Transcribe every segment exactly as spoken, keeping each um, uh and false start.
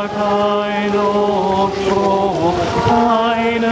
Aufgetragen, einen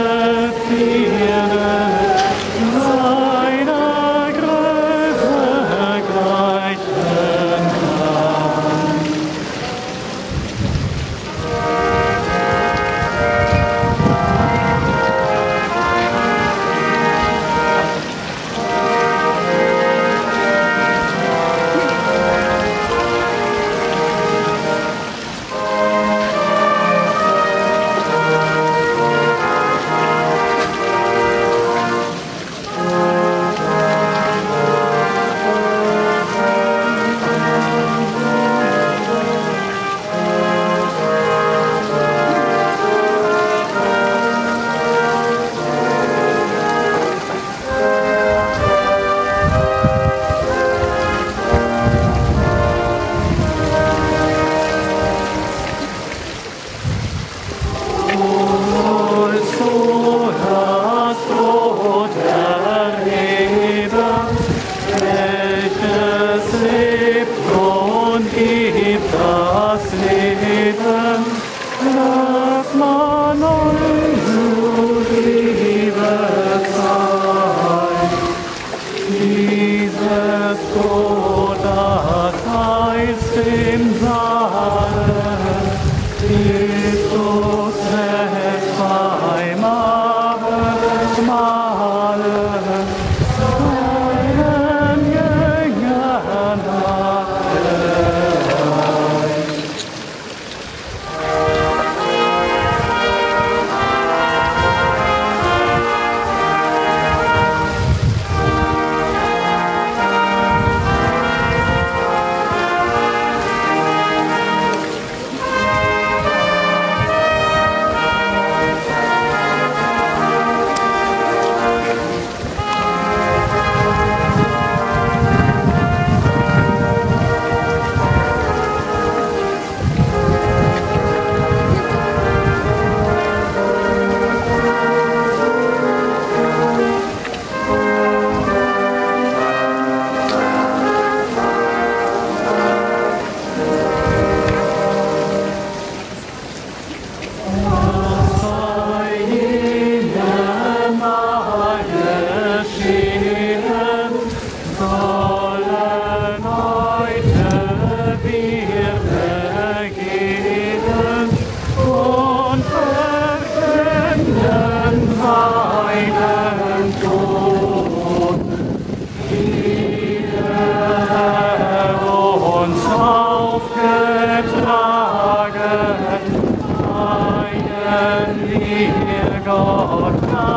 wir Gott haben.